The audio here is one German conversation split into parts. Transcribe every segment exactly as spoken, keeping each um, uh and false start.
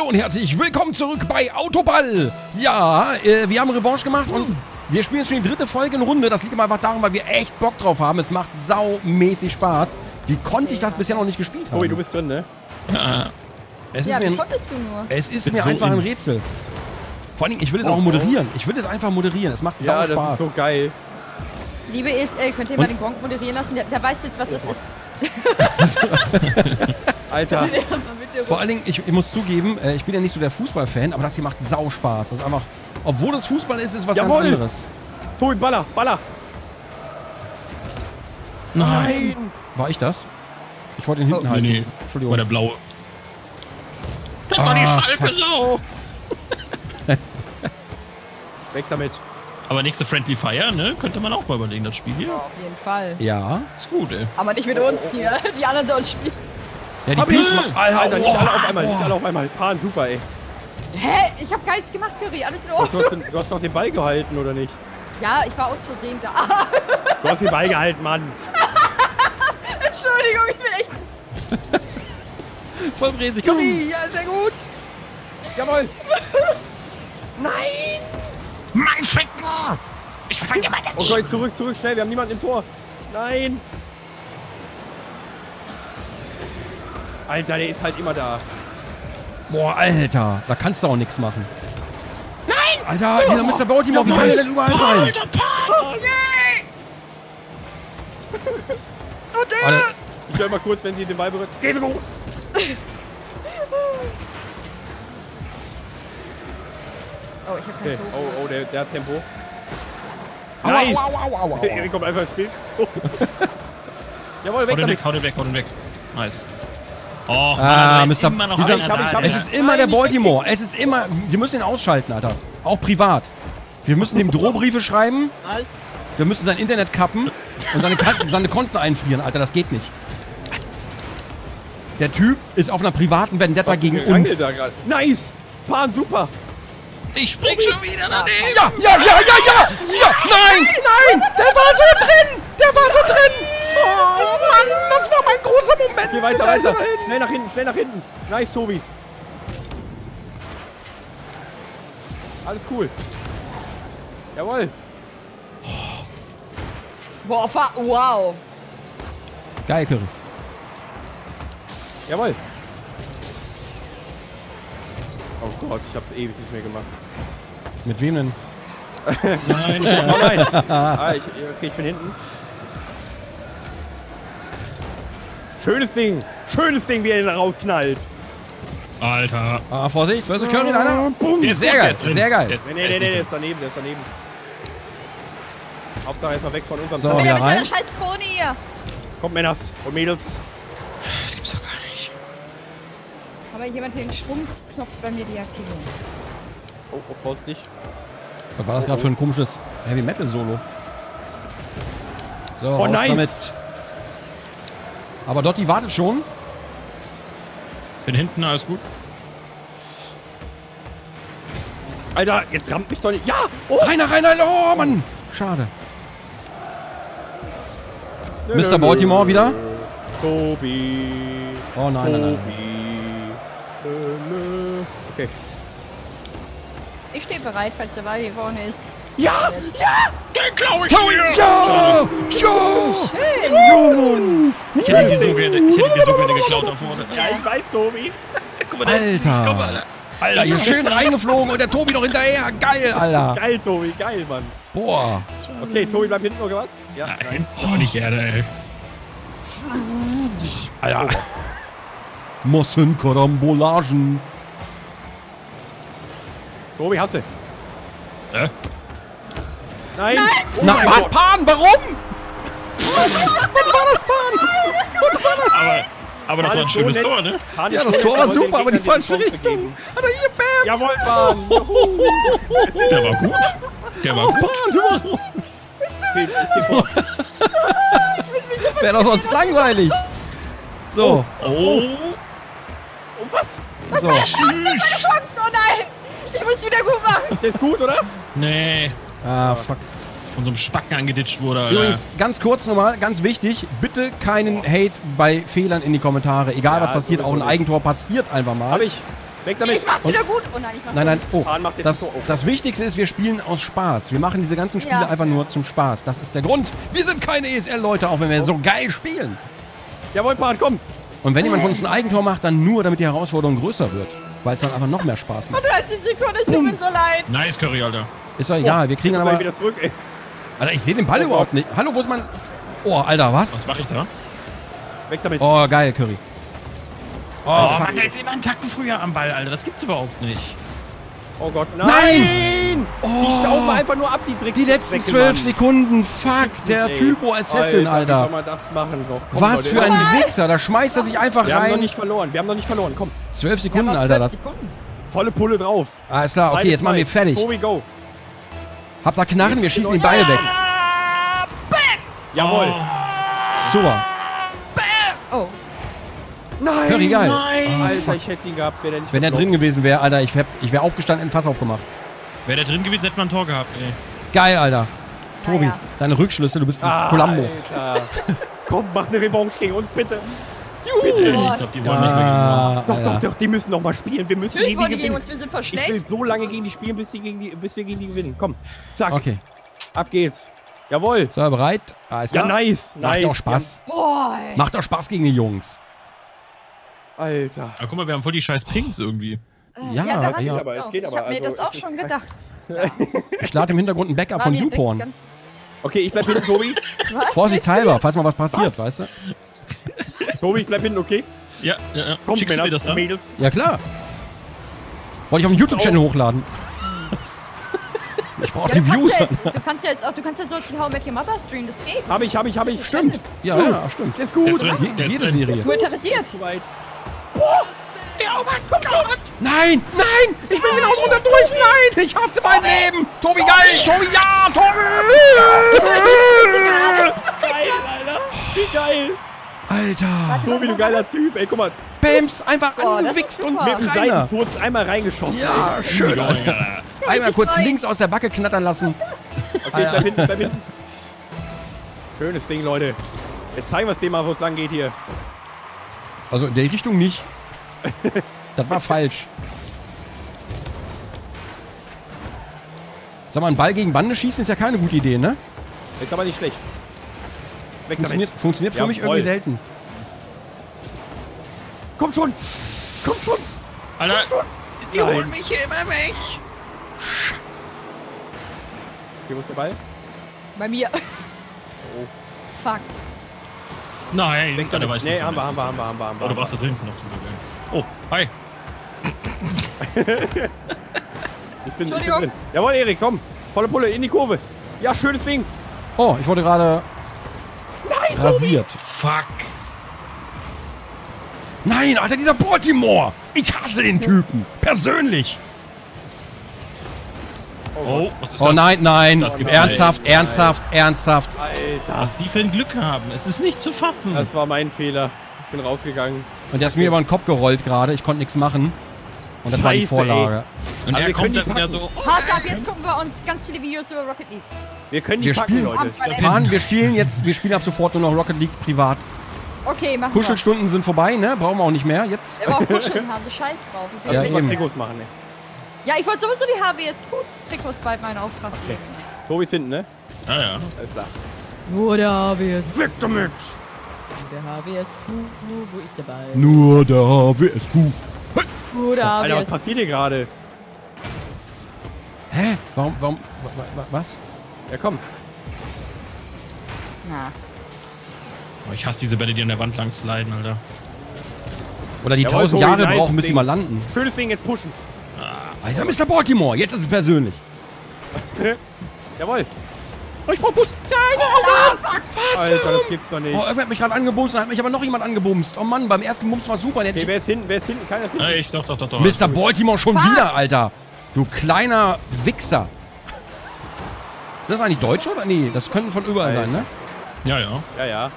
Hallo und herzlich willkommen zurück bei AUTOBALL. Ja, äh, wir haben Revanche gemacht und wir spielen schon die dritte Folge in Runde. Das liegt immer einfach daran, weil wir echt Bock drauf haben. Es macht saumäßig Spaß. Wie konnte ich das bisher noch nicht gespielt haben? Ui, du bist drin, ne? Es ist ja, mir, wie konntest du nur? Es ist mir so einfach in. ein Rätsel. Vor allen Dingen, ich will es oh, auch moderieren. Ich will es einfach moderieren. Es macht ja, sau Spaß. Ja, das ist so geil. Liebe E S L, könnt ihr und? mal den Gronkh moderieren lassen? Der, der weiß jetzt, was das ist. Alter. Vor allen Dingen, ich, ich muss zugeben, ich bin ja nicht so der Fußballfan, aber das hier macht sau Spaß. Das ist einfach, obwohl das Fußball ist, ist was Jawohl. ganz anderes. Tobi, baller, baller. Nein. War ich das? Ich wollte ihn hinten oh, halten. Nee, nee. Entschuldigung. War der blaue. Das ah, war die Schalke Sau. Weg damit. Aber nächste Friendly Fire, ne? Könnte man auch mal überlegen, das Spiel hier. Ja, auf jeden Fall. Ja. Ist gut, ey. Aber nicht mit uns hier. Die anderen sollen spielen. Ja, die Pins machen. Alter, Alter oh, nicht alle auf einmal, oh. nicht alle auf einmal. Pan, super, ey. Hä? Ich hab gar nichts gemacht, Curry. Alles in Ordnung. Du hast, den, du hast doch den Ball gehalten, oder nicht? Ja, ich war aus Versehen da. Du hast den Ball gehalten, Mann. Entschuldigung, ich bin echt... Voll riesig. Curry, ja, sehr gut. Jawohl. Nein. Mein Ficken. Ich fange immer daneben. Oh Gott, zurück, zurück, schnell. Wir haben niemanden im Tor. Nein. Alter, der ist halt immer da. Boah, Alter, da kannst du auch nichts machen. Nein! Alter, dieser Mister Baltimore, wie kann der denn überall sein? Alter, Paul! Oh, der! Ich höre mal kurz, wenn sie den Ball berührt. Geh hoch! Oh, ich hab kein Tempo. Oh, oh, der, der hat Tempo. Nice! Au, au, au, au, au. Erik kommt einfach ins Spiel. Oh. Jawohl, weg damit! Hau den weg, hau den weg. Nice. Oh, ah, Mann, Mister Immer noch dieser, ich hab, ich hab, es ist immer der Baltimore. Es ist immer. Wir müssen ihn ausschalten, Alter. Auch privat. Wir müssen dem Drohbriefe schreiben. Wir müssen sein Internet kappen und seine, seine Konten einfrieren, Alter. Das geht nicht. Der Typ ist auf einer privaten Vendetta Was gegen uns. Da nice! Pan, super! Ich spring schon wieder daneben! Ja, ja, ja, ja, ja! Ja! Nein! Nein! Der war so drin! Der war so drin! Oh Mann, das war mein großer Moment! Geh weiter, weiter! Schnell nach hinten, schnell nach hinten! Nice, Tobi! Alles cool! Jawohl! Boah, wow! Geil, Curry! Jawohl! Oh Gott, ich hab's ewig nicht mehr gemacht. Mit wem denn? Nein, nein! Ah, ich, okay, ich bin hinten. Schönes Ding! Schönes Ding, wie er ihn rausknallt! Alter! Ah, Vorsicht! Weißt du, Curry, einer? Boom! Der ist sehr geil! Sehr geil! Nee, nee, nee, nee, der ist daneben, der ist daneben. Hauptsache erstmal weg von unserem Tor. So, wieder rein. Scheiß Krone hier! Kommt, Männers und Mädels! Das gibt's doch gar nicht. Aber jemand den Schwungknopf bei mir deaktivieren. Oh, oh, vorsichtig. Was war das gerade für ein komisches Heavy Metal Solo? So, raus damit! Aber Dotti wartet schon. Bin hinten, alles gut. Alter, jetzt rammt mich doch nicht. Ja! Oh. Rainer, Rainer, oh Mann! Schade. Nö, Mister Baltimore nö, wieder. Tobi. Oh nein, Tobi. nein, nein. Okay. Ich stehe bereit, falls der Ball hier vorne ist. Ja! Ja! Den glaube ich mir! Ja! Ja! Ich hätte die so gerne, ich hätte die so gerne geklaut da vorne. Ja, ich weiß, Tobi. Guck mal, Alter! Guck mal, Alter, Alter hier schön reingeflogen und der Tobi noch hinterher. Geil, Alter! Geil, Tobi, geil, Mann. Boah. Okay, Tobi, bleib hinten, oder was? Ja, nein. Oh, nicht Erde, ey. Alter. Mossen Karambolagen. Tobi, hasse. Hä? Äh? Nein! Nein. Oh Na, was, Gott. Pan? Warum? Was war das, Pan? Was war das? Aber, aber das war ein schönes so Tor, ne? Pan ja, das Tor war super, aber die falsche Richtung. Hat er hier, bam! Jawohl, Pan! Der war gut. Der war oh, gut. Pan, du warst. Wäre doch sonst langweilig. So. Oh. Oh, oh was? So. Tschüss. Oh nein! Ich muss wieder gut machen. Der ist gut, oder? Nee. Ah, fuck. Von so einem Spacken angeditscht wurde, Alter. Übrigens, ganz kurz nochmal, ganz wichtig, bitte keinen Hate bei Fehlern in die Kommentare. Egal, ja, was passiert, so auch ein Eigentor passiert einfach mal. Hab ich. Weg damit! Ich mach's wieder gut! Oh nein, ich mach's nein, nein. Oh, das, das Wichtigste ist, wir spielen aus Spaß. Wir machen diese ganzen Spiele ja. einfach nur zum Spaß. Das ist der Grund. Wir sind keine E S L-Leute, auch wenn wir oh. so geil spielen. Jawohl, Part, komm! Und wenn jemand von uns ein Eigentor macht, dann nur, damit die Herausforderung größer wird. Weil es dann einfach noch mehr Spaß macht. dreißig Sekunden, ich bin so leid. Nice Curry, Alter. Ist doch egal, oh, wir kriegen dann aber... Wieder zurück, ey. Alter, ich sehe den Ball oh, überhaupt nicht. Hallo, wo ist mein... Oh, Alter, was? Was mache ich da? Weg damit. Oh, geil, Curry. Oh, oh Mann, da ist immer einen Tacken früher am Ball, Alter. Das gibt's überhaupt nicht. Oh Gott, nein! Nein! Oh, die stauben einfach nur ab, die Tricks. Die letzten zwölf Sekunden, fuck, der Typo Assassin, Alter. Alter. Mal das machen, doch. Komm, was Leute. Für ein oh Wichser, da schmeißt er sich einfach wir rein. Wir haben noch nicht verloren, wir haben noch nicht verloren, komm. zwölf Sekunden, Alter, zwölf Sekunden. Das. Volle Pulle drauf. Alles klar, okay, jetzt machen wir fertig. Go, we go. Hab da Knarren, wir schießen die Beine weg. Bam! Jawohl. Oh. Super. Bam! Oh. Nein, Curry, geil. Nein. Alter, ich hätte ihn gehabt, wäre der nicht... Wenn der drin gewesen wäre, Alter, ich wäre ich wär aufgestanden und Fass aufgemacht. Wäre der drin gewesen, hätte man ein Tor gehabt, ey. Geil, Alter. Tobi, ja. deine Rückschlüsse, du bist ein ah, Columbo. Komm, mach eine Revanche gegen uns, bitte. Juhu. Bitte. Ich glaube, die wollen ja, nicht mehr gegen uns. Doch, doch, doch, die müssen noch mal spielen. Wir müssen gegen die gewinnen. Uns, wir sind voll schlecht. Ich will so lange gegen die spielen, bis, die gegen die, bis wir gegen die gewinnen. Komm, zack. Okay. Ab geht's. Jawohl. So, bereit? Alles klar. Ja, nice. Macht nice. Auch Spaß. Ja. Macht auch Spaß gegen die Jungs. Alter. Ah, guck mal, wir haben voll die scheiß Pings irgendwie. Ja, ja, da ja. Aber, es geht ich aber. Ich hab also, mir das auch schon gedacht. Ja. Ich lade im Hintergrund ein Backup von YouPorn. Okay, ich bleib hinten, Tobi. Vorsichtshalber, falls mal was passiert, was? Weißt du? Tobi, ich bleib hinten, okay? Ja, ja, ja. Komm, schickst Männer, du mir das dann? Mädels. Ja, klar. Wollte ich auf dem YouTube-Channel oh. hochladen. Ich brauch ja, die Views. Ja jetzt, du kannst ja jetzt auch, du kannst ja so die How I Met Your Mother streamen, das geht. Hab ich, hab ich, hab ich. Stimmt. Ja, ja, stimmt. Ist gut. Jede Serie. Ist gut interessiert. Oh, oh mein Gott! Nein! Nein! Ich bin genau drunter durch! Nein! Ich hasse mein Leben! Tobi, geil! Tobi, ja! Tobi! Geil, Alter! Wie geil! Alter! Tobi, du geiler Typ! Ey, guck mal! Bams! Einfach oh, angewichst und mit dem Seitenfurz einmal reingeschossen! Ja, ey. Schön! Alter. Einmal kurz links aus der Backe knattern lassen! Okay, da hinten, da hinten! Schönes Ding, Leute! Jetzt zeigen wir es dem mal, wo es lang geht hier! Also in der Richtung nicht. Das war falsch. Sag mal, einen Ball gegen Bande schießen ist ja keine gute Idee, ne? Ist aber nicht schlecht. Weg damit. Funktioniert für ja, mich voll. Irgendwie selten. Komm schon! Komm schon! Alter! Komm schon. Die Nein. holen mich hier immer weg! Scheiße. Hier, wo ist der Ball? Bei mir. Oh. Fuck. Nein, Weg da, der weiß nee, nicht. Nee, haben wir, haben wir, haben wir, haben wir, haben wir. Oh, du warst da hinten noch zum Glück. Oh, hi. ich bin drin. Jawohl, Erik, komm. Volle Pulle, in die Kurve. Ja, schönes Ding. Oh, ich wurde gerade rasiert. Tobi. Fuck. Nein, Alter, dieser Baltimore. Ich hasse den Typen. Persönlich. Oh, was ist das? Oh nein, nein. Das ernsthaft, nein. ernsthaft, nein. ernsthaft. Alter. Was die für ein Glück haben. Es ist nicht zu fassen. Das war mein Fehler. Ich bin rausgegangen. Und der ist mir über den Kopf gerollt gerade. Ich konnte nichts machen. Und das Scheiße, war die Vorlage. Ey. Und er kommt dann wieder so... Hart ab, jetzt gucken wir uns ganz viele Videos über Rocket League. Wir können die wir packen, spielen, Leute. Mann, wir spielen jetzt, wir spielen ab sofort nur noch Rocket League privat. Okay, machen wir. Kuschelstunden sind vorbei, ne? Brauchen wir auch nicht mehr jetzt. Wir brauchen Kuscheln haben, so Scheiß drauf. Ich will also ja, Trikots machen, ne? Ja, ich wollte sowieso die H W S Q-Trikots bald meinen Auftrag geben. Okay. Tobi ist hinten, ne? Ah ja. Alles klar. Nur der H W S Q. Weg damit! Der H W S Q, nur wo ist der Ball? Nur der H W S Q. Hey. Nur der oh, H W S Q. Alter, was passiert hier gerade? Hä? Warum, warum, wa, wa, was? Ja, komm. Na. Oh, ich hasse diese Bälle, die an der Wand lang sliden, Alter. Oder die tausend Jahre nice brauchen, bis sie mal landen. Schönes Ding, jetzt pushen. Ah, ist ja Mister Baltimore, jetzt ist es persönlich. Jawohl. Oh, ich brauch Bus. Nein, oh Mann. Was? Alter, das gibt's doch nicht. Oh, irgendwer hat mich gerade angebumst, dann hat mich aber noch jemand angebumst. Oh Mann, beim ersten Bums war super. Okay, wer ist hinten, wer ist hinten? Keiner ist hinten. Ich, doch, doch, doch, doch. Mister Baltimore schon Fuck. wieder, Alter. Du kleiner Wichser. Ist das eigentlich Deutsch oder? Nee, das könnten von überall Alter. sein, ne? Ja, ja. Ja, ja.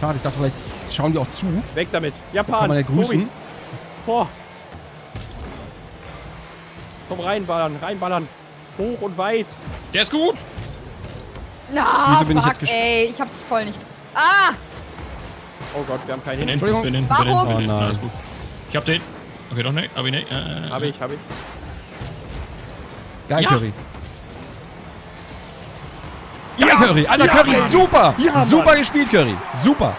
Schade, ich dachte vielleicht schauen die auch zu. Weg damit. Japan. Da kann man ja grüßen. Vor. Komm, reinballern, reinballern. Hoch und weit. Der ist gut. Na, Wieso bin fuck, ich jetzt gespannt? Ey, ich hab's voll nicht. Ah! Oh Gott, wir haben keinen Hinweis. Entschuldigung. Bin hin, bin hin, bin hin, bin hin. Oh, nein. Alles gut. Ich hab den. Okay, doch nicht. Hab ich nicht. Äh, hab ich, hab ich. Geil, ja. Curry. Geil, ja. Curry. Alter, ja, Curry, super. Ja, super gespielt, Curry. Super.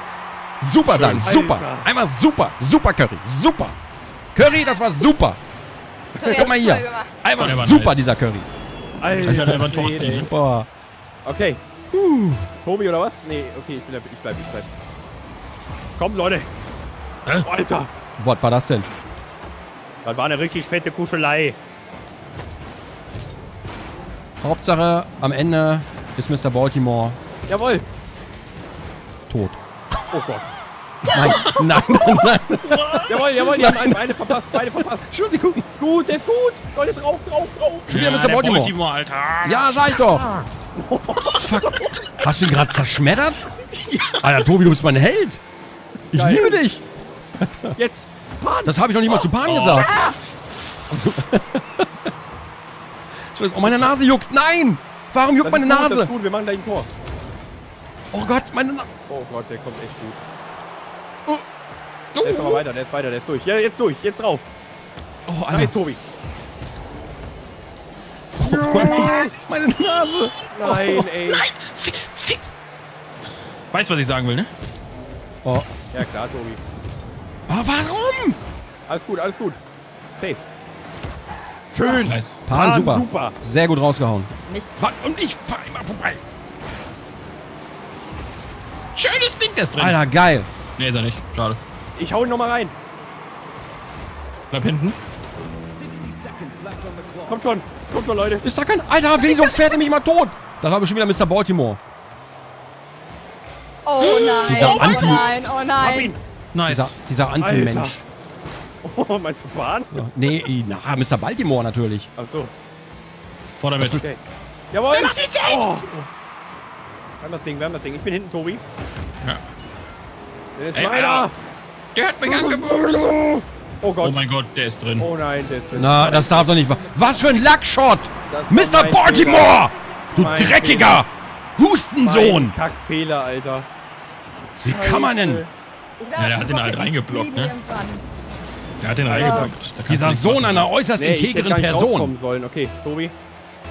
Super sagen. Super. Einmal super. Super, Curry. Super. Curry, das war super. Curry, guck mal hier. Einmal super, nice. Dieser Curry. Alter, das ist einfach ein Toast, ey. Boah. Okay. Uh. Tobi oder was? Nee, okay, ich, bin da, ich bleib, ich bleib. Komm, Leute. Hä? Alter. Was war das denn? Das war eine richtig fette Kuschelei. Hauptsache, am Ende ist Mister Baltimore... Jawohl. ...tot. Oh Gott. Nein, nein, nein, nein. Jawohl, jawohl, die haben eine verpasst, beide verpasst. Entschuldigung. Gut, der ist gut. Leute, drauf, drauf, drauf. Schon wieder ja, Mister Baltimore. Baltimore, Alter. Ja, sag ich doch. Fuck. Hast du ihn gerade zerschmettert? Ja. Alter, Tobi, du bist mein Held. Ich Geil. liebe dich. Jetzt. Pan. Das habe ich noch nicht mal oh. zu Pan oh. gesagt. Also. Entschuldigung, oh, meine Nase juckt. Nein! Warum juckt das meine ist gut, Nase? Das ist gut, wir machen gleich ein Tor. Oh Gott, meine Nase. Oh Gott, der kommt echt gut. Oh. Oh. Der ist aber weiter, der ist weiter, der ist durch. Ja, jetzt durch, jetzt drauf. Oh, Alter. Da ist Tobi. Oh, meine, meine Nase. Nein, oh. ey. Nein, fick, fick. Weißt du, was ich sagen will, ne? Oh. Ja, klar, Tobi. Oh, warum? Alles gut, alles gut. Safe. Schön. Nice. Pan, Pan super. super. Sehr gut rausgehauen. Mist. Pan, und ich fahr immer vorbei. Schönes Ding, das drin. Alter, geil. Nee, ist er nicht. Schade. Ich hau ihn nochmal rein. Bleib hinten. Kommt schon. Kommt schon, Leute. Ist da kein... Alter, wieso fährt er mich mal tot? Da war bestimmt wieder Mister Baltimore. Oh nein. Dieser oh, Anti... Oh nein, oh nein. Nice. Dieser, dieser Anti-Mensch. Oh, meinst du Bahn? Ja. Nee, na, Mister Baltimore natürlich. Ach so. Vor damit. Okay. Jawohl. Wir machen den selbst. Wir haben das Ding, wir haben das Ding. Ich bin hinten, Tobi. Ja. Der ist Ey, meiner. Alter. Der hat mich angeboten. Oh Gott. Oh mein Gott, der ist drin. Oh nein, der ist drin. Na, das darf doch nicht wahr. Was für ein Lackshot. Mister Baltimore. Fehler. Du mein dreckiger Fehler. Hustensohn. Mein Kackfehler, Alter. Wie Scheiße. kann man denn? Ja, der hat den halt reingeblockt, ne? Der hat den ja. reingeblockt. Dieser Sohn einer äußerst nee, integren ich hätte Person. Sollen. Okay, Tobi.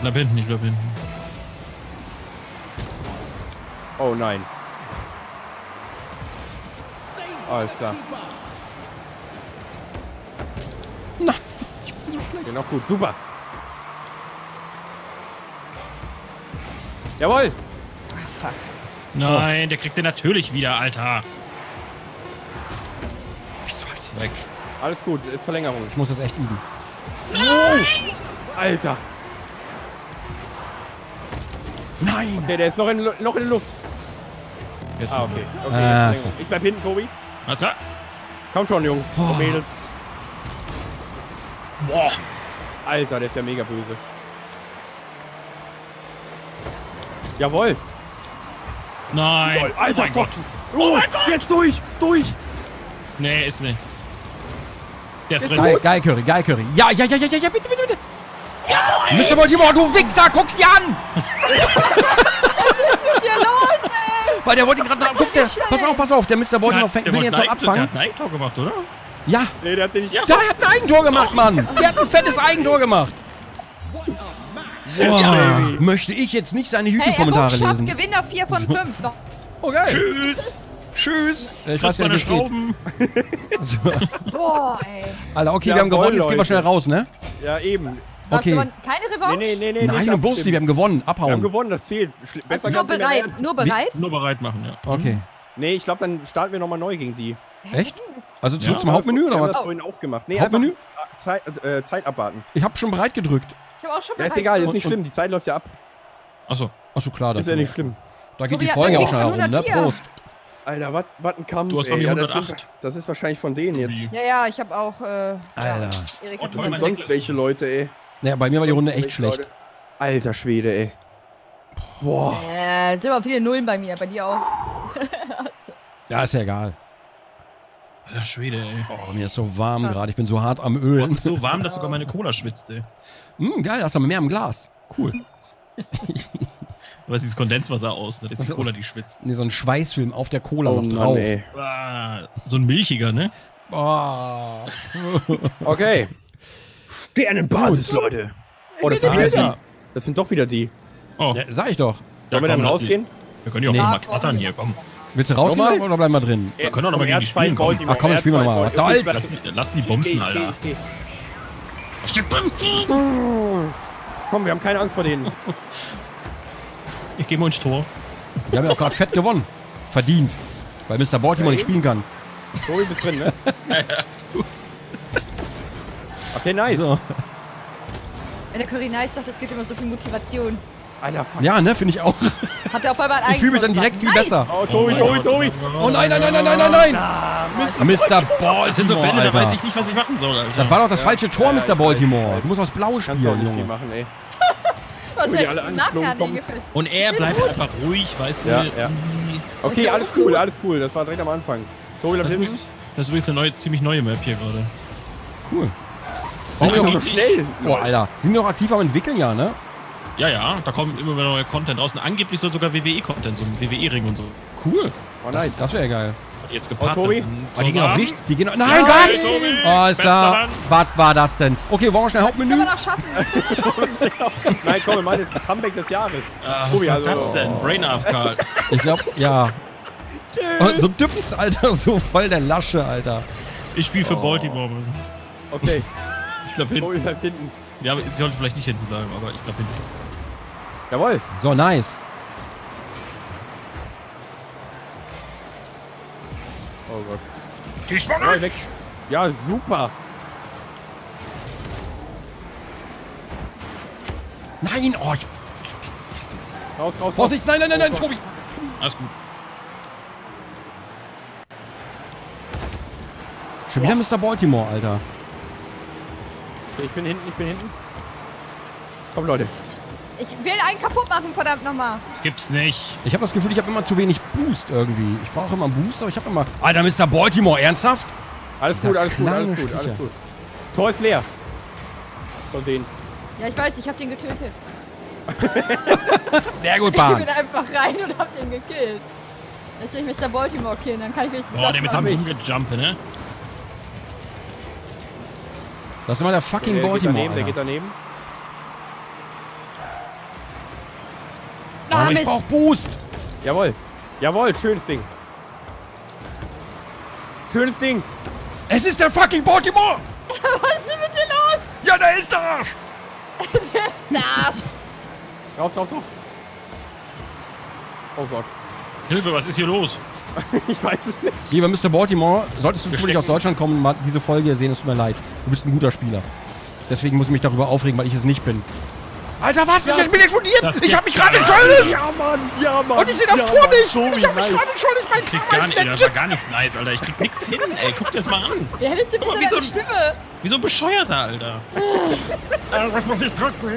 Bleib hinten, ich bleib hinten. Oh nein. Alles klar. Nein, ich bin so schlecht. Genau gut, super. Jawohl. Ach, fuck. Nein, oh. der kriegt den natürlich wieder, Alter. Weg. Alles gut, ist Verlängerung. Ich muss das echt üben. Nein! Alter! Nein! Okay, der ist noch in, noch in der Luft. Jetzt ah, okay. okay ah, jetzt ich bleib hinten, Tobi. Alles klar. Komm schon, Jungs und oh. Mädels. Boah! Alter, der ist ja mega böse. Jawohl! Nein! Jawohl. Alter, oh Pfosten! Oh, oh mein Gott! Jetzt durch! Durch! Nee, ist nicht. Der ist, ist drin. Geil, geil, Curry, geil, Curry. Ja, ja, ja, ja, ja, bitte, bitte, bitte. Ja, Mister Baltimore, du Wichser, guck's dir an! Was ist mit dir los, ey? Weil der wollte gerade... Guck, der... Pass auf, pass auf, der Mister Baltimore will den jetzt noch abfangen. Der hat ein Eigentor gemacht, oder? Ja. Nee, der hat den nicht... Ja. Der hat ein Eigentor gemacht, Mann. Der hat ein fettes Eigentor gemacht. Boah, ja, möchte ich jetzt nicht seine YouTube-Kommentare hey, lesen. Gewinner vier von fünf. So. Oh, geil. Tschüss. Tschüss! Ich Tschüss weiß gar nicht, Schrauben! So. Boah, ey! Alter, okay, ja, wir haben gewonnen, jetzt gehen wir schnell raus, ne? Ja, eben. Okay. Keine Revanche? Nee, nee, nee, Nein, nur bloß nicht, wir haben gewonnen, abhauen. Wir haben gewonnen, das zählt. Besser also nur bereit, nur bereit? Wie? Nur bereit machen, ja. Okay. Nee, ich glaube, dann starten wir nochmal neu gegen die. Echt? Also zurück ja. zum Hauptmenü, oder was? Ich hab das vorhin auch gemacht. Nee, Hauptmenü? Zeit, äh, Zeit abwarten. Ich hab schon bereit gedrückt. Ich hab auch schon bereit gedrückt. Ja, ist egal, ist nicht schlimm, die Zeit läuft ja ab. Achso. Achso, klar. Ist ja nicht schlimm. Da geht die Folge auch schnell herum, ne? Prost! Alter, was ein Kampf. Du hast bei mir hundertacht. Das, sind, das ist wahrscheinlich von denen jetzt. Ja, ja, ich hab auch. Äh, Alter. Ja, und das sind sonst Englisch. welche Leute, ey. Naja, bei mir war die Runde echt schlecht. Leute. Alter Schwede, ey. Boah. Äh, sind aber viele Nullen bei mir, bei dir auch. Ja, ist ja egal. Alter Schwede, ey. Oh, mir ist so warm gerade. Ich bin so hart am Öl. Es ist so warm, dass sogar meine Cola schwitzt, ey. Hm, geil, hast du mehr im Glas. Cool. Du weißt, dieses Kondenswasser aus, ne? Das ist die Cola, die schwitzt. Ne, so ein Schweißfilm auf der Cola oh noch Mann, drauf. Ey. So ein milchiger, ne? Oh. Okay. Sternenbasis, Leute. Oh, das sind, wieder, das sind doch wieder die. Oh. Ja, sag ich doch. Sollen wir dann rausgehen? Die. Wir können ja auch nochmal knattern hier, komm. Willst du rausgehen nochmal? Oder bleiben wir drin? Wir können auch nochmal gegen die spielen, komm. Ach komm, dann spielen wir nochmal. Lass, lass die bumsen, Alter. Komm, wir haben keine Angst vor denen. Ich gehe mal ins Tor. Wir haben ja auch gerade fett gewonnen. Verdient. Weil Mister Baltimore nicht spielen kann. So, du bist drin, ne? Okay, nice. So. Der Curry Nice sagt, es gibt immer so viel Motivation. Alter, fuck. Ja, ne, finde ich auch. Hat er auf einmal einen. Ich fühle mich dann direkt viel nein. besser. Oh, Tobi, Tobi, Tobi. Oh nein, nein, nein, nein, nein, nein, nein. Mister Baltimore, das sind so Bälle, Alter. Da weiß ich nicht, was ich machen soll. Alter. Das war doch das ja. falsche Tor, Mister Baltimore. Du musst aufs Blaue spielen, Junge. Kannst du machen, ey. Und er bleibt einfach ruhig, weißt du. Ja, ja. Okay, alles cool, alles cool. Das war direkt am Anfang. Tobi, das, ist, das ist übrigens eine neue, ziemlich neue Map hier gerade. Cool. Warum sind wir so schnell? Boah, Alter. Sind wir noch aktiv am Entwickeln, ja, ne? Ja, ja. Da kommt immer mehr neuer Content raus. Und angeblich soll sogar W W E-Content, so ein W W E-Ring und so. Cool. Oh nein, das, das wäre ja geil. Jetzt gepartnert. Oh, Tobi? Oh, die gehen auch richtig. Die gehen auch... Nein, was? Oh, alles klar. Was war das denn? Okay, wir brauchen schnell Hauptmenü. Das können wir noch schaffen. Nein, komm, wir meinen, das ist ein Comeback des Jahres. Ah, Tobi, was war das denn? Brain A F K. Ich glaube, ja. Tschüss. So Dips, Alter, so voll der Lasche, Alter. Ich spiele für oh. Baltimore. Okay. Ich glaube hinten. Tobi bleibt hinten. Ja, sie sollten vielleicht nicht hinten bleiben, aber ich glaube hinten. Jawohl. So, nice. Oh Gott. Die Spanne! Ja, weg. Ja, super. Nein, oh. Ich... Raus, raus, Vorsicht, raus. Nein, nein, nein, nein, Tobi. Alles gut. Schon wieder Mister Baltimore, Alter. Ich bin hinten, ich bin hinten. Komm, Leute. Ich will einen kaputt machen, verdammt nochmal. Das gibt's nicht. Ich habe das Gefühl, ich habe immer zu wenig Boost irgendwie. Ich brauche immer einen Boost, aber ich habe immer... Alter, Mister Baltimore, ernsthaft? Alles Dieser gut, alles gut, alles gut, alles gut. Tor ist leer. Von denen. Ja, ich weiß, ich habe den getötet. Sehr gut, Bahn. Ich bin einfach rein und habe den gekillt. Jetzt will ich Mister Baltimore killen, dann kann ich mich... Boah, der mit dem Rumgejumpen, ne? Das ist immer der fucking der Baltimore. Geht daneben, der geht daneben. Aber ich brauch Boost. Jawohl. Jawohl, schönes Ding. Schönes Ding. Es ist der fucking Baltimore. Was ist denn mit dir los? Ja, da ist der Arsch. Der ist der Arsch. Rauf, rauf, rauf. Oh Gott. Hilfe, was ist hier los? Ich weiß es nicht. Lieber Mister Baltimore, solltest du zufällig aus Deutschland kommen und mal diese Folge hier sehen, es tut mir leid. Du bist ein guter Spieler. Deswegen muss ich mich darüber aufregen, weil ich es nicht bin. Alter, was? Ja, ich bin explodiert! Ich hab mich gerade entschuldigt! Ja, Mann! Ja, Mann! Und ich seh das ja, Tor nicht! Mann, ich hab mich gerade entschuldigt! Mein Karma ist legit! Das war gar nichts nice, Alter. Ich krieg nichts hin, ey. Guck dir das mal an! Wer ist denn bitte deine so ein, Stimme? Wie so ein Bescheuerter, Alter. Was muss ich drücken?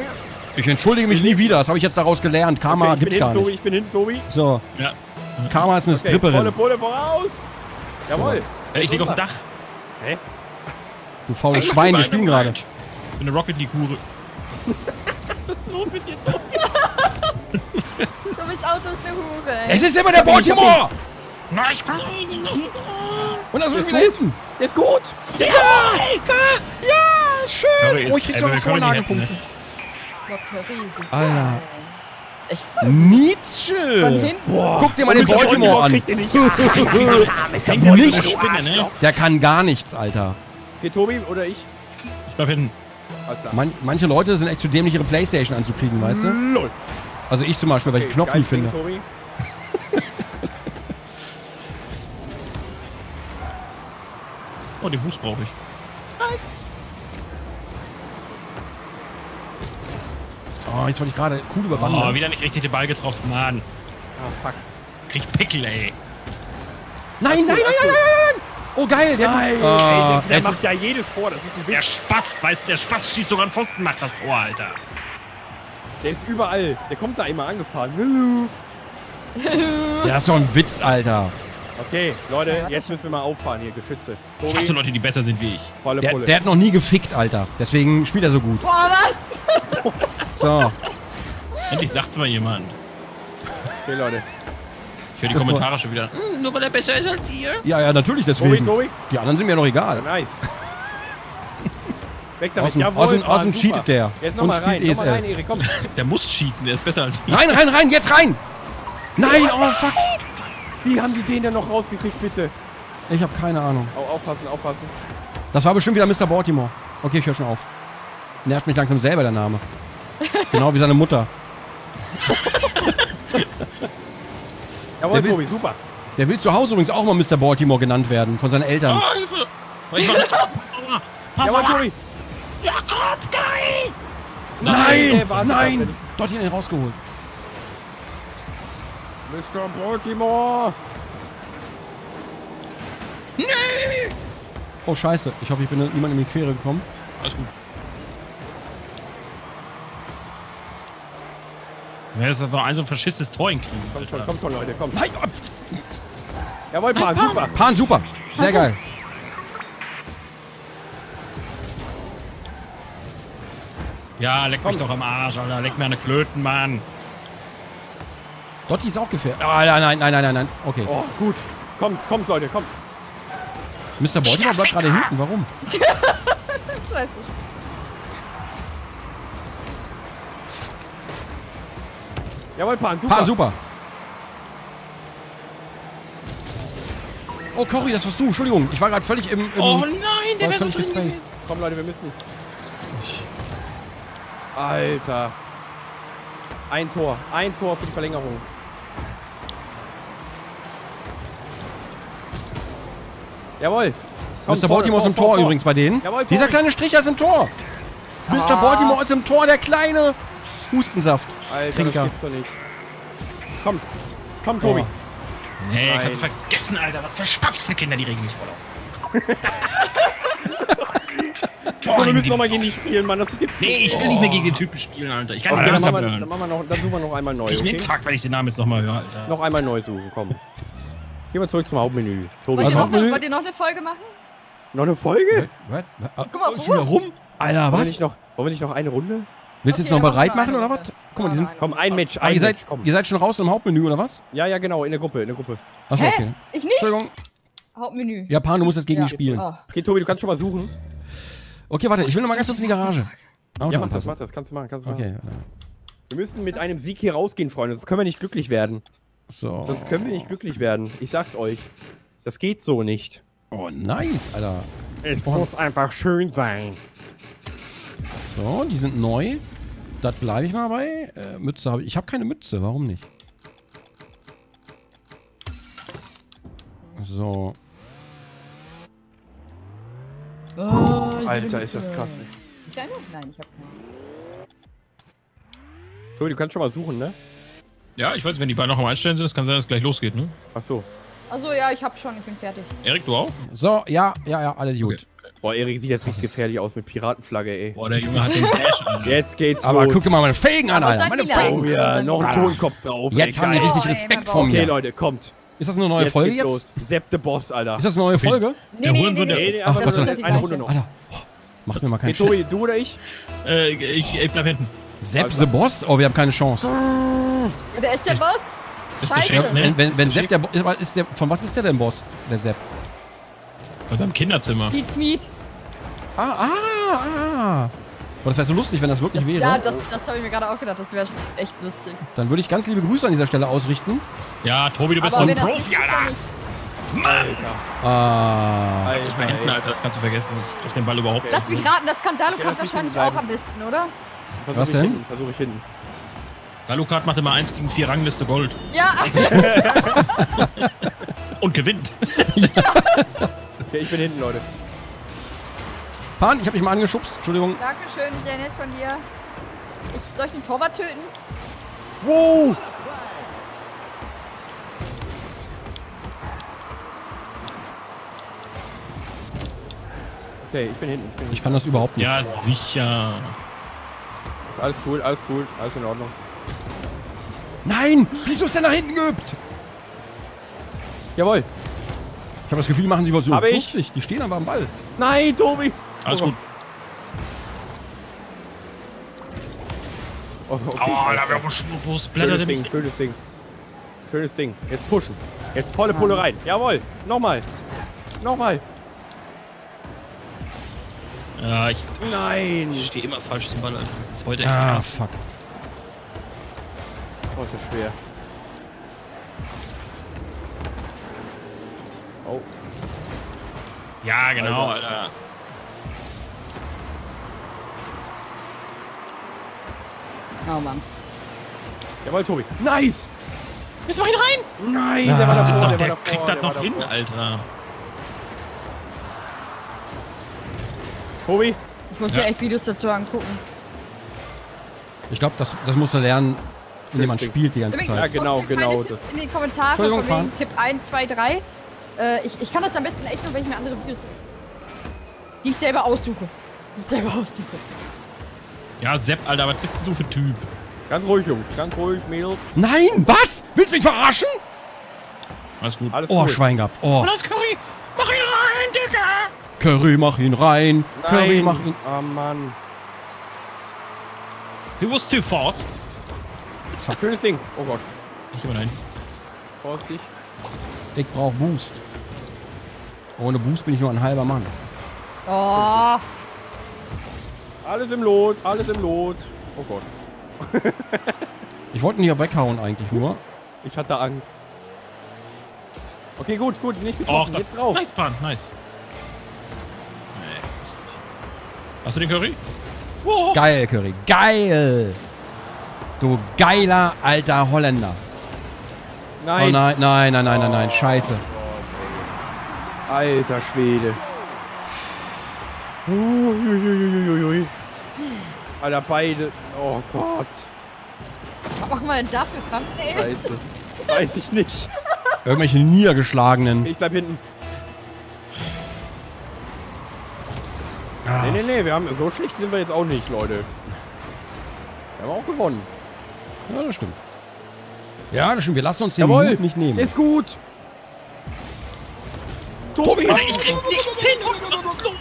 Ich entschuldige mich nie wieder. Das habe ich jetzt daraus gelernt. Karma okay, gibt's gar hin, nicht. Ich bin hinten, Tobi. So. Ja. Karma ist eine okay, Stripperin. Volle Bulle voraus! Jawohl! Ja, ich lieg auf dem Dach. Hä? Du faules Schwein, wir spielen gerade. Ich bin eine Rocket League-Hure. Was ist los mit dir, Tobi? Tobis Auto ist eine Hure, ey. Es ist immer der Baltimore! Nein, ich kann ihn nicht. Und das ist wieder hinten. Der ist gut. Ja! Ja! Schön! Oh, ich krieg so eine Vorlagepunkte. Alter. Nietzsche! Guck dir mal den Baltimore an! Nichts! Der kann gar nichts, Alter. Okay, Tobi oder ich? Ich bleib hinten. Man, manche Leute sind echt zu dämlich, ihre Playstation anzukriegen, weißt du? Lol. Also ich zum Beispiel, weil okay, ich den Knopf nie finde. Ding, oh, den Boost brauche ich. Nice. Oh, jetzt wollte ich gerade cool überwandern. Oh, wieder nicht richtig den Ball getroffen, Mann. Oh, fuck. Krieg Pickel, ey. Nein, nein, nein, nein, nein, nein! Oh, geil, der, nein, oh, ey, der, der macht ja jedes Tor, das ist ein Witz. Der Spaß, weißt du, der Spaß schießt sogar an Pfosten, macht das Tor, Alter. Der ist überall, der kommt da immer angefahren. Ja, das ist doch ein Witz, Alter. Okay, Leute, jetzt müssen wir mal auffahren hier, Geschütze. Tobi. Ich hasse Leute, die besser sind wie ich. Volle der, der hat noch nie gefickt, Alter, deswegen spielt er so gut. Boah, was? So. Endlich sagt's mal jemand. Okay, Leute. Ich höre die Kommentare schon wieder. Hm, nur weil er besser ist als ihr? Ja, ja, natürlich deswegen. Tobi, Tobi? Die anderen sind mir ja noch egal. Nice. Weg damit. Aus dem, Jawohl, aus dem, aus dem cheatet der. Jetzt nochmal rein, noch mal rein, Erik, komm. Der muss cheaten, der ist besser als ich. Rein, rein, rein, jetzt rein! Nein, oh fuck! Wie haben die den denn noch rausgekriegt, bitte? Ich habe keine Ahnung. Oh, aufpassen, aufpassen. Das war bestimmt wieder Mister Baltimore. Okay, ich höre schon auf. Nervt mich langsam selber der Name. Genau wie seine Mutter. Jawohl, der will, Tobi, super. Der will zu Hause übrigens auch mal Mister Baltimore genannt werden, von seinen Eltern. Oh, Hilfe! Ich mach... Pass Jawohl, auf. Tobi! Ja, kommt dahin! Nein! Nein! Nein. Dort hier rausgeholt. Mister Baltimore! Nee! Oh, scheiße. Ich hoffe, ich bin niemandem in die Quere gekommen. Alles gut. Ja, das ist doch ein so ein verschissenes Tor hinkriegen. Kommt schon, kommt schon, Leute, kommt. Nein! Jawohl, Pan, Pan, super! Pan, super! Sehr geil! Ja, leck mich doch am Arsch, Alter. Leck mir an den Klöten, Mann. Dotti ist auch gefährdet. Ah, oh, nein, nein, nein, nein, nein. Okay. Oh, gut. Kommt, kommt, Leute, kommt. Mister Baltimore bleibt gerade hinten. Warum? Scheiße. Jawohl, Pan, super. Pan, super. Oh, Cory, das warst du. Entschuldigung, ich war gerade völlig im, im... Oh nein, der wäre so drin. Komm, Leute, wir müssen... Alter. Ein Tor. Ein Tor für die Verlängerung. Jawohl. Komm, Mister Baltimore ist im Tor, Tor, Tor übrigens bei denen. Jawohl, dieser kleine Stricher ist im Tor. Ah. Mister Baltimore ist im Tor, der kleine Hustensaft. Alter, Trinker. Das gibt's doch nicht. Komm. Komm, Tobi. Oh. Nee, Nein. kannst du vergessen, Alter. Was für spatzende Kinder, die regen mich voll auf. Boah, wir müssen nochmal gegen die spielen, Mann. Das gibt's nicht. Nee, ich will nicht mehr gegen den Typen spielen, Alter. Ich kann okay, nicht mehr hören. Dann machen wir noch, dann suchen wir noch einmal neu. Ich okay? nehme Fuck, wenn ich den Namen jetzt nochmal höre, Alter. Noch einmal neu suchen, komm. Gehen wir zurück zum Hauptmenü. Tobi, wollt, ihr noch, Hauptmenü? wollt ihr noch eine Folge machen? Noch eine Folge? What? What? What? Guck mal, oh, schon wieder rum. Alter, was? Wollen wir nicht noch, wollen wir nicht noch eine Runde? Willst du okay, jetzt noch bereit machen, oder was? Guck mal, die sind... Komm, ein Match, ein ah, ihr seid, Match, komm. Ihr seid schon raus im Hauptmenü, oder was? Ja, ja, genau, in der Gruppe, in der Gruppe. Achso, okay. Ich nicht? Entschuldigung. Hauptmenü. Ja, Pan, du musst jetzt gegen die spielen. Okay, Tobi, du kannst schon mal suchen. Okay, warte, ich will noch mal ganz kurz in die Garage. Auto ja, mach das, mach das, kannst du machen, kannst du machen. Okay, ja. Wir müssen mit einem Sieg hier rausgehen, Freunde, sonst können wir nicht glücklich werden. So. Sonst können wir nicht glücklich werden, ich sag's euch. Das geht so nicht. Oh, nice, Alter. Es muss einfach schön sein. So, die sind neu. Das bleibe ich mal bei. Äh, Mütze habe ich. Ich habe keine Mütze, warum nicht? So. Oh. Alter, ist das krass. Ich Nein, ich hab keine. Tobi, du kannst schon mal suchen, ne? Ja, ich weiß, wenn die beiden noch am Einstellen sind, es kann sein, dass es gleich losgeht, ne? Ach so. Also ja, ich hab schon, ich bin fertig. Erik, du auch? So, ja, ja, ja, alle gut. Okay. Boah, Erik sieht jetzt richtig gefährlich aus mit Piratenflagge, ey. Boah, der Junge hat den Flash an. Jetzt geht's los. Aber guck dir mal meine Felgen an, Alter. Meine Felgen. Oh ja, noch ein Tonkopf drauf. Jetzt ey, haben die richtig oh, Respekt vor mir. Okay, Leute, kommt. Ist das eine neue jetzt Folge jetzt? Los. Sepp the Boss, Alter. Ist das eine neue Folge? Nee, nee, nee, nee, nee. Ach, Gott sei Dank. Eine Runde noch. Alter. Mach mir mal keinen Schiss. Tobi, du oder ich? Äh, ich, ich bleib hinten. Sepp the Boss? Oh, wir haben keine Chance. Ja, der ist der Boss. Das ist der Chef, ne? Wenn, wenn, wenn Sepp der Boss ist, der, von was ist der denn Boss, der Sepp? Von seinem Kinderzimmer. Die Schmied. Ah, ah, ah. Oh, das wäre so lustig, wenn das wirklich das, wäre. Ja, das, das habe ich mir gerade auch gedacht. Das wäre echt lustig. Dann würde ich ganz liebe Grüße an dieser Stelle ausrichten. Ja, Tobi, du bist aber so ein Profi, Alter. Alter. Ah. Alter, ich war hinten, Alter, das kannst du vergessen. Ich krieg den Ball überhaupt nicht. Lass mich raten, das kann Dalukat wahrscheinlich auch am besten, oder? Versuch Was denn? Versuche ich hinten. Dalukat macht immer eins gegen vier Rangliste Gold. Ja. Und gewinnt. Ja. Okay, ich bin hinten, Leute. Pan, ich hab dich mal angeschubst. Entschuldigung. Dankeschön, sehr nett von dir. Ich, soll ich den Torwart töten? Wow. Okay, ich bin hinten. Ich, bin hinten. Ich kann das überhaupt nicht. Ja, sicher. Ist alles cool, alles cool, alles in Ordnung. Nein! Wieso ist der nach hinten geübt? Jawohl. Ich habe das Gefühl, die machen sich was so lustig. Die stehen aber am Ball. Nein, Tobi! Alles oh. gut. Oh, okay. Oh, da wäre auch ein Schmuckbus. Blödes Ding, blödes Ding. Schönes Ding. Jetzt pushen. Jetzt volle Pulle rein. Jawohl. Nochmal. Nochmal. Ah, ich, nein. Ich stehe immer falsch zum Ball. Das ist heute echt ah, krass. Fuck. Oh, ist das schwer. Oh. Ja, genau, Alter. Alter. Oh Mann. Jawohl, Tobi. Nice! Jetzt mach ihn rein! Nein! Ah, der war das ist vor, doch, der, der kriegt das noch hin, vor. Alter. Tobi? Ich muss ja. mir echt Videos dazu angucken. Ich glaube, das, das muss er lernen, indem man spielt die ganze Zeit. Ja, genau, genau. Tipps in den Kommentaren von wegen Tipp eins, zwei, drei. Äh, ich, ich kann das am besten echt nur, wenn ich mir andere Videos... die ich selber aussuche. Die ich selber aussuche. Ja, Sepp, Alter, was bist denn du für Typ? Ganz ruhig, Jungs. Ganz ruhig, Mädels. Nein, was? Willst du mich verarschen? Alles gut. Alles oh, cool. Schwein gehabt. Oh. Und das Curry, mach ihn rein, Digga! Curry, mach ihn rein. Nein. Curry, mach ihn... Oh, Mann. He was too fast. Schönes Ding. Oh Gott. Ich geh mal rein. Vorsichtig. Ich brauch Boost. Ohne Boost bin ich nur ein halber Mann. Oh. Alles im Lot, alles im Lot. Oh Gott. Ich wollte ihn hier weghauen eigentlich nur. Ich hatte Angst. Okay, gut, gut. Nicht getroffen. Och, jetzt drauf. Nice, Pan, nice. Nee, ist nicht. Hast du den Curry? Oh. Geil, Curry. Geil. Du geiler alter Holländer. Nein. Oh nein, nein, nein, nein, nein, nein. Oh. Scheiße. Alter Schwede. Uiuiuiuiui. Alter, beide. Oh Gott. Was machen wir denn da für Thumbnail? Weiß ich nicht. Irgendwelche niedergeschlagenen. Ich bleib hinten. Ah. Nee, nee, nee. Wir haben, so schlecht sind wir jetzt auch nicht, Leute. Wir haben auch gewonnen. Ja, das stimmt. Ja, das stimmt. Wir lassen uns den Mut nicht nehmen. Ist gut. Tobi, Tobi. Ich krieg nichts hin. Was ist los?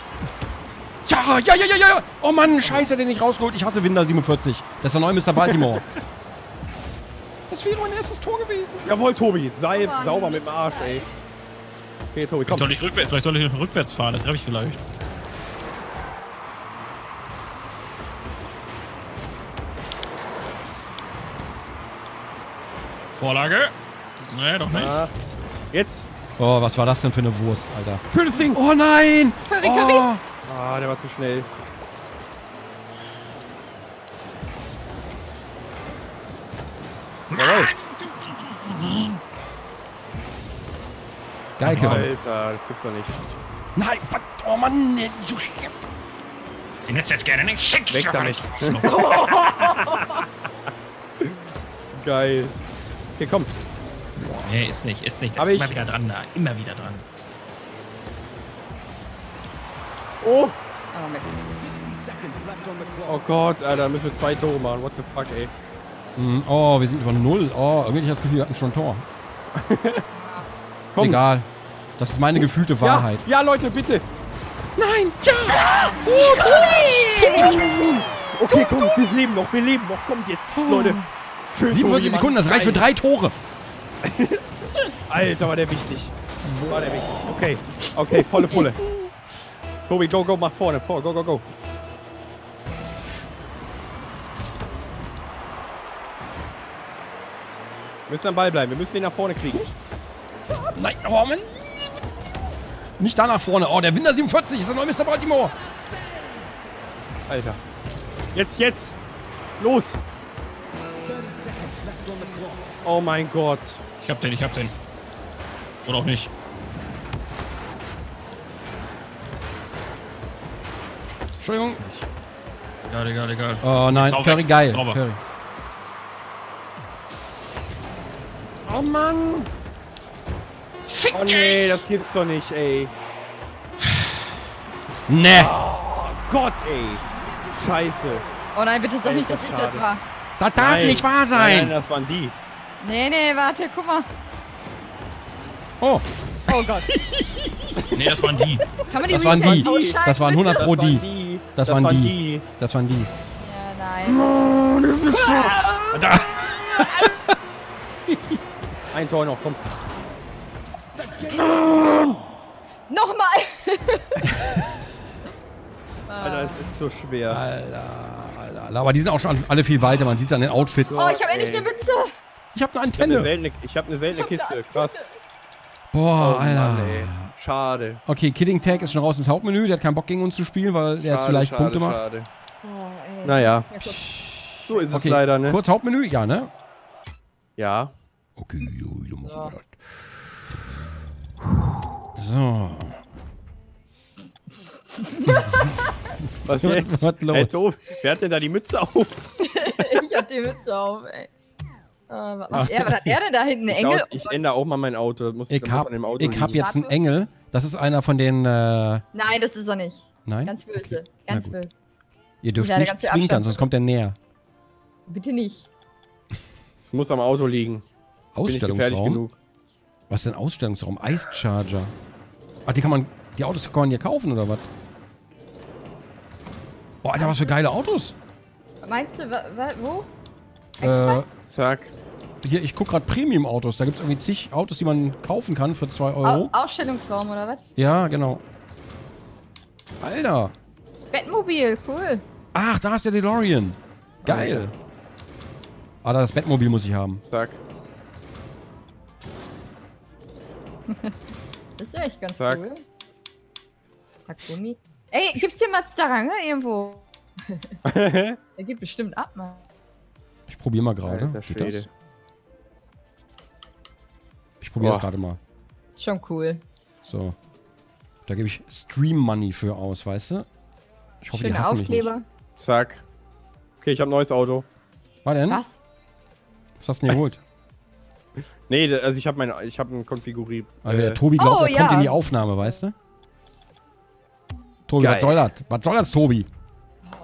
Ja, ja, ja, ja, ja. Oh Mann, scheiße, den nicht rausgeholt. Ich hasse Windows siebenundvierzig. Das ist der neue Mister Baltimore. Das wäre mein erstes Tor gewesen. Jawohl, Tobi. Sei Mann, sauber mit dem Arsch, ey. Okay, Tobi, komm. Soll ich rückwärts, vielleicht soll ich rückwärts fahren. Das treffe ich vielleicht. Vorlage. Nee, doch nicht. Ah, jetzt. Oh, was war das denn für eine Wurst, Alter? Schönes Ding. Oh nein. Curry, oh. Curry. Ah, der war zu schnell. Nein. Geil, Curry. Alter, das gibt's doch nicht. Nein, was? Oh Mann, du Schnipp. Den hättest du jetzt gerne nicht. Schick dich weg damit. Geil. Okay, komm. Nee, ist nicht, ist nicht. Da ist immer wieder dran da. Immer wieder dran. Oh! Oh Gott, Alter, müssen wir zwei Tore machen. What the fuck, ey. Mm, oh, wir sind über null. Oh, irgendwie hatte ich das Gefühl, wir hatten schon ein Tor. Komm. Egal. Das ist meine gefühlte Wahrheit. Ja, ja Leute, bitte. Nein! Ja! Oh, oh. Okay, komm, wir leben noch, wir leben noch. Kommt jetzt, Leute. Schön siebenundvierzig Tor, Sekunden, das reicht für drei Tore. Alter, war der wichtig. War der wichtig. Okay, okay, volle Pulle. Tobi, go, go, mach vorne, vor, go, go, go. Wir müssen am Ball bleiben, wir müssen den nach vorne kriegen. Nein, oh Mann. Nicht da nach vorne. Oh, der Winter siebenundvierzig ist der neue Mister Baltimore. Alter. Jetzt, jetzt. Los. Oh mein Gott. Ich hab den, ich hab den. Oder auch nicht. Entschuldigung. Nicht. Egal, egal, egal. Oh nein, Sauber. Curry geil. Curry. Oh Mann. Fick oh nee, das gibt's doch nicht, ey. Ne. Oh Gott, ey. Scheiße. Oh nein, bitte sag nicht, dass ich das war. Das darf nein. nicht wahr sein. Nein, das waren die. Nee, nee, warte, guck mal. Oh. Oh Gott. Nee, das waren die. Kann man die das waren die. Oh, das waren hundert pro die. Das waren die. Das waren die. Ja, nein. Oh, das ist so. Ein Tor noch, komm. Nochmal! Alter, es ist so schwer. Alter, Alter, Alter. Aber die sind auch schon alle viel weiter, man sieht es an den Outfits. Oh, ich habe endlich eine Mütze! Ich habe eine Antenne! Ich habe eine seltene Kiste, krass. Boah, oh, Alter. Mann, ey. Schade. Okay, Kidding Tag ist schon raus ins Hauptmenü, der hat keinen Bock gegen uns zu spielen, weil der zu leicht Punkte macht. Schade. Oh, ey. Naja. So ist es leider, ne? Kurz Hauptmenü? Ja, ne? Ja. Okay, dann machen wir das. So. Was jetzt? Was los? Hey, Tobi, wer hat denn da die Mütze auf? Ich hab die Mütze auf, ey. Uh, was, macht er, was hat er denn da hinten? Ein Engel? Ich, ich ändere auch mal mein Auto. Muss ich ich habe hab jetzt einen Engel. Das ist einer von den... Äh Nein, das ist er nicht. Nein? Ganz böse. Okay. Ganz böse. Ihr dürft ja nicht zwinkern, sonst kommt er näher. Bitte nicht. Es muss am Auto liegen. Ausstellungsraum? Was ist denn Ausstellungsraum? Ice Charger. Ach, die kann man... Die Autos kann man hier kaufen, oder was? Oh, Alter, was für geile Autos! Meinst du, wo? Äh, zack. Hier, ich guck gerade Premium-Autos. Da gibt's irgendwie zig Autos, die man kaufen kann für zwei Euro. Au Ausstellungsraum, oder was? Ja, genau. Alter! Bettmobil, cool. Ach, da ist der DeLorean. Geil. Ah, das Bettmobil muss ich haben. Zack. Das ist ja echt ganz zack. Cool. Takumi. Ey, gibt's hier mal Starange irgendwo? Der geht bestimmt ab, Mann. Ich probier mal gerade. Ich probier das gerade mal. Schon cool. So. Da gebe ich Stream Money für aus, weißt du? Ich hoffe, die hassen mich nicht. Zack. Okay, ich habe ein neues Auto. Was denn? Was? Was hast du denn geholt? Nee, also ich habe meine, ich habe einen konfiguriert. Also der Tobi glaubt, oh, der ja. kommt in die Aufnahme, weißt du? Tobi, geil. Was soll das? Was soll das, Tobi?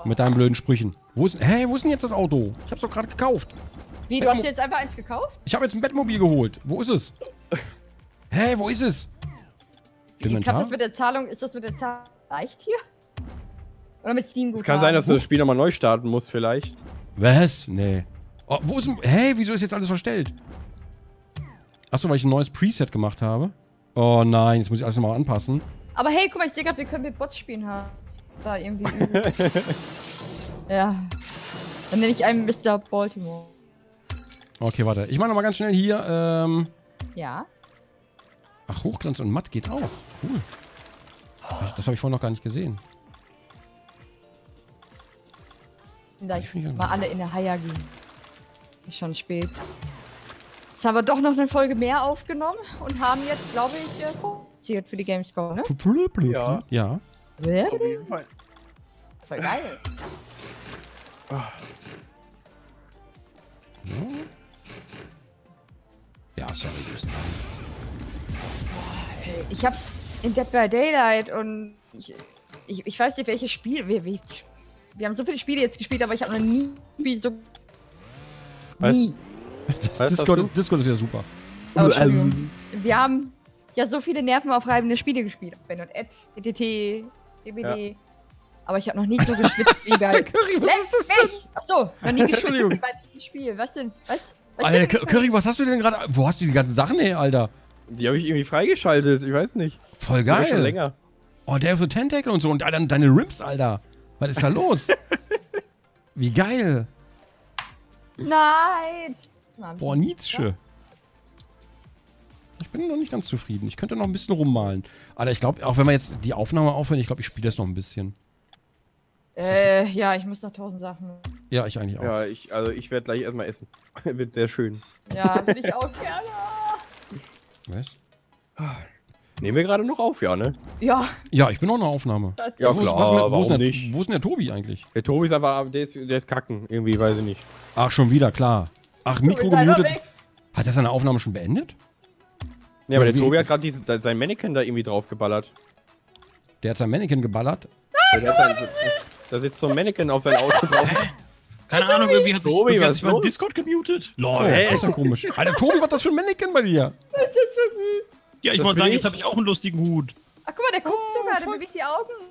Mit deinen blöden Sprüchen. Wo ist, hey, wo ist denn jetzt das Auto? Ich hab's doch gerade gekauft. Wie, du Bettmo hast jetzt einfach eins gekauft? Ich habe jetzt ein Bettmobil geholt. Wo ist es? Hey, wo ist es? Wie, ich glaube, das mit der Zahlung, ist das mit der Zahlung leicht hier? Oder mit Steam gut? Es kann sein, dass du das Spiel nochmal neu starten musst, vielleicht. Was? Nee. Oh, wo ist denn, hey, wieso ist jetzt alles verstellt? Achso, weil ich ein neues Preset gemacht habe. Oh nein, jetzt muss ich alles nochmal anpassen. Aber hey, guck mal, ich sehe gerade, wir können mit Bots spielen haben. Da irgendwie ja. Dann nenne ich einen Mister Baltimore. Okay, warte. Ich mache nochmal ganz schnell hier, ähm... Ja? Ach, Hochglanz und Matt geht auch. Cool. Das habe ich vorhin noch gar nicht gesehen. Da ich mal gut. Alle in der Haie gehen. Ist schon spät. Jetzt haben wir doch noch eine Folge mehr aufgenommen und haben jetzt, glaube ich, produziert für die Gamescom, ne? Ja. Ja. Auf jeden Fall. Voll geil. Oh. Ja, sorry. Ich hab in Dead by Daylight und ich, ich, ich weiß nicht, welches Spiel. Wir, wir, wir haben so viele Spiele jetzt gespielt, aber ich habe noch nie gespielt, so. Weiß, nie. Das weißt, Discord, Discord ist ja super. Oh, ähm. Wir haben ja so viele nervenaufreibende Spiele gespielt. Ben und Ed, T T T, D B D. Ja. Aber ich habe noch nie so geschwitzt wie bei... Curry, was Let's ist das denn? Achso, noch nie geschwitzt wie bei diesem Spiel. Was denn? Was? Was Alter, denn? Curry, was hast du denn gerade... Wo hast du die ganzen Sachen her, Alter? Die habe ich irgendwie freigeschaltet, ich weiß nicht. Voll geil. Schon länger. Oh, der ist so Tentacle und so. Und Alter, deine Rips, Alter. Was ist da los? Wie geil. Nein. Boah, Nietzsche. Ich bin noch nicht ganz zufrieden. Ich könnte noch ein bisschen rummalen. Alter, ich glaube, auch wenn wir jetzt die Aufnahme aufhören, ich glaube, ich spiele das noch ein bisschen. Äh, ja, ich muss noch tausend Sachen. Ja, ich eigentlich auch. Ja, ich, also ich werde gleich erstmal essen. Wird sehr schön. Ja, würde ich auch gerne. Was? Nehmen wir gerade noch auf, ja, ne? Ja. Ja, ich bin auch in der Aufnahme. Ja, wo, klar, was mit, wo, ist denn, nicht. Wo ist denn der Tobi eigentlich? Der Tobi ist aber, der ist, der ist kacken, irgendwie, weiß ich nicht. Ach, schon wieder, klar. Ach, Mikro gemutet. Hat er seine Aufnahme schon beendet? Ja, aber der Tobi hat gerade sein Mannequin da irgendwie draufgeballert. Der hat sein Mannequin geballert? Nein, ja, sein, da sitzt so ein Mannequin auf sein Auto drauf. Keine Ahnung, irgendwie hat sich Tobi was über Discord gemutet. Lol, hey. Das ist ja komisch. Alter, Tobi, was ist das für ein Mannequin bei dir? Das ist so süß. Ja, ich das wollte sagen, ich? Jetzt habe ich auch einen lustigen Hut. Ach, guck mal, der guckt oh, sogar, der bewegt die Augen.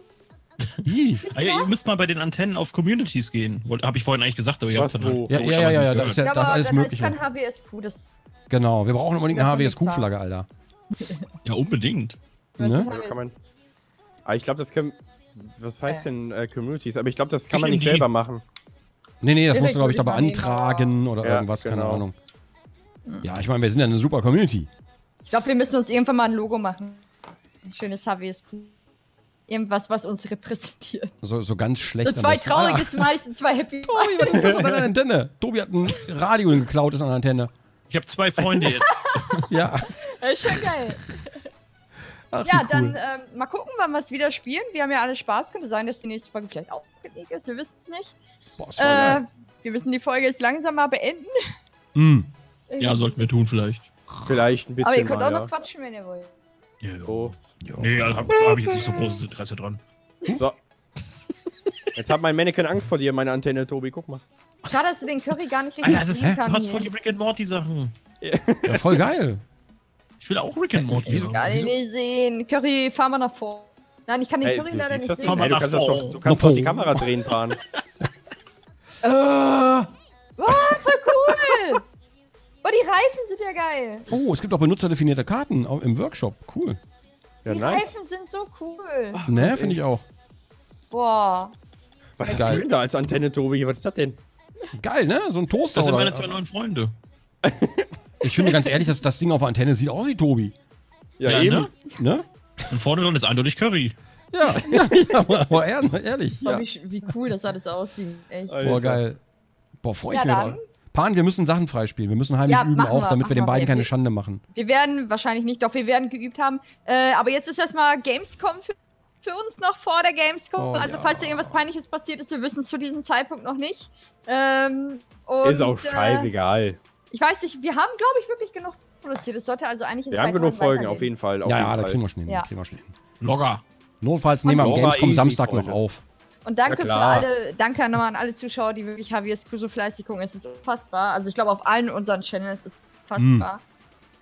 Ah, ja, ihr müsst mal bei den Antennen auf Communities gehen. Habe ich vorhin eigentlich gesagt, aber ihr habt es dann halt. Ja, ja, ja, ja, da ist ja das alles möglich. Das ist kein H W S Q, das Genau, wir brauchen unbedingt eine H W S Q-Flagge, Alter. Ja, unbedingt. Ne? Kann man, ah, ich glaube, das kann... Was heißt denn äh, Communities? Aber ich glaube, das kann ich man nicht die. selber machen. Nee, nee, das Direkt musst du, glaube ich, aber antragen oder ja, irgendwas, genau. keine Ahnung. Ja, ich meine, wir sind ja eine super Community. Ich glaube, wir müssen uns irgendwann mal ein Logo machen. Ein schönes H W S Q. Irgendwas, was uns repräsentiert. So, so ganz schlecht. So zwei trauriges Mais und zwei Happy. Tobi, was ist das an deiner Antenne? Tobi hat ein Radio geklaut, ist an der Antenne. Ich habe zwei Freunde jetzt. Ja. Das ist schon geil. Ach, ja, cool. Dann ähm, mal gucken, wann wir es wieder spielen. Wir haben ja alle Spaß. Könnte sein, dass die nächste Folge vielleicht aufgelegt ist. Wir wissen es nicht. Boah, ist voll geil. Äh, wir müssen die Folge jetzt langsam mal beenden. Mm. Ja, sollten wir tun vielleicht. Vielleicht ein bisschen. Aber ihr könnt mal, auch ja. noch quatschen, wenn ihr wollt. Ja, so. Oh. Nee, da hab, hab ich jetzt nicht so großes Interesse dran. So. Jetzt hat mein Mannequin Angst vor dir, meine Antenne, Tobi. Guck mal. Schade, dass du den Curry gar nicht richtig Alter, ist, hä? Kann. Du hast voll die Rick and Morty Sachen. Ja, voll geil. Ich will auch Rick and Morty. Ich kann ihn nicht sehen. Curry, fahr mal nach vorne. Nein, ich kann den hey, Curry leider nicht das sehen. Hey, du kannst, doch, du kannst doch die Kamera drehen fahren. äh. Oh, voll cool. Oh, die Reifen sind ja geil. Oh, es gibt auch benutzerdefinierte Karten im Workshop. Cool. Ja, die nice. Reifen sind so cool. Ach, ne, finde ich auch. Boah. Was ist denn da als Antenne, Tobi? Was ist das denn? Geil, ne? So ein Toaster. Das sind meine zwei neuen Freunde. Ich finde ganz ehrlich, dass das Ding auf der Antenne sieht aus wie Tobi. Ja, ja eben. Ne? Und vorne dran ist eindeutig Curry. Ja, ja, ja, aber ehrlich. Ja. Wie, wie cool, dass das aussieht. Echt. Boah, geil. Boah, freue ich ja, mich. Pan, wir müssen Sachen freispielen. Wir müssen heimlich ja, üben auch, wir, damit wir den beiden wir. keine Schande machen. Wir werden wahrscheinlich nicht, doch wir werden geübt haben. Äh, aber jetzt ist erstmal Gamescom für, für uns noch vor der Gamescom. Oh, also ja. falls da irgendwas Peinliches passiert ist, wir wissen es zu diesem Zeitpunkt noch nicht. Ähm, und, ist auch scheißegal. Äh, ich weiß nicht, wir haben, glaube ich, wirklich genug produziert. Es sollte also eigentlich in Wir haben genug Folgen, auf jeden Fall. Auf ja, jeden ja, Fall. Da kriegen wir schnell hin. Ja. Kriegen wir schnell hin. Logger. Notfalls nehmen wir am Gamescom Samstag noch auf. Und danke für alle, danke nochmal an alle Zuschauer, die wirklich H W S Q so fleißig gucken. Es ist unfassbar. Also ich glaube, auf allen unseren Channels ist es unfassbar.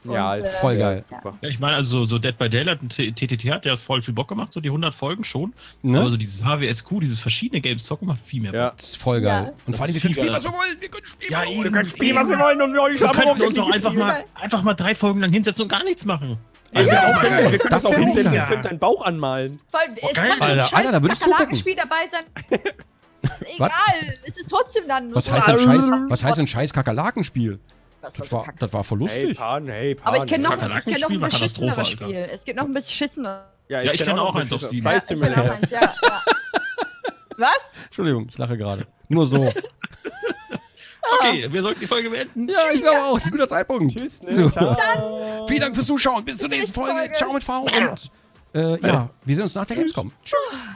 Mm. Ja, und, ist voll äh, geil. Ja. Ja, ich meine, also so Dead by Daylight und T T T hat ja voll viel Bock gemacht, so die hundert Folgen schon. Ne? Aber so dieses H W S Q, dieses verschiedene Games Talken macht viel mehr Bock. Ja, das ist voll geil. Ja. Und vor allem, wir können spielen, was wir wollen. Wir können spielen, ja, wir können spielen, was wir wollen. Und wir euch können wir uns auch einfach mal, einfach mal drei Folgen lang hinsetzen und gar nichts machen. Also ja, auch, ja, wir können das, das auch hinsetzen, ihr könnt deinen Bauch anmalen. Voll, oh, geil, Alter, Alter, da würdest du gucken. Dabei sein. Egal, es ist trotzdem dann... Was, so heißt, ein Scheiß, was heißt ein scheiß Kakerlakenspiel? Das, das, war, das war voll lustig. Hey, Pan, hey, Pan. Aber ich kenne noch, kenn noch ein beschisseneres Spiel. Es gibt noch ein beschisseneres. Ja, ich, ja, ich kenne kenn auch eins auf Steam. Weißt du mir nicht. Was? Entschuldigung, ich lache gerade. Nur so. Okay, wir sollten die Folge beenden. Ja, ich glaube auch. Ist ein guter Zeitpunkt. Tschüss. Ne? So. Vielen Dank fürs Zuschauen. Bis zur nächsten Folge. Ciao mit V. Und äh, ja, wir sehen uns nach der Gamescom. Tschüss.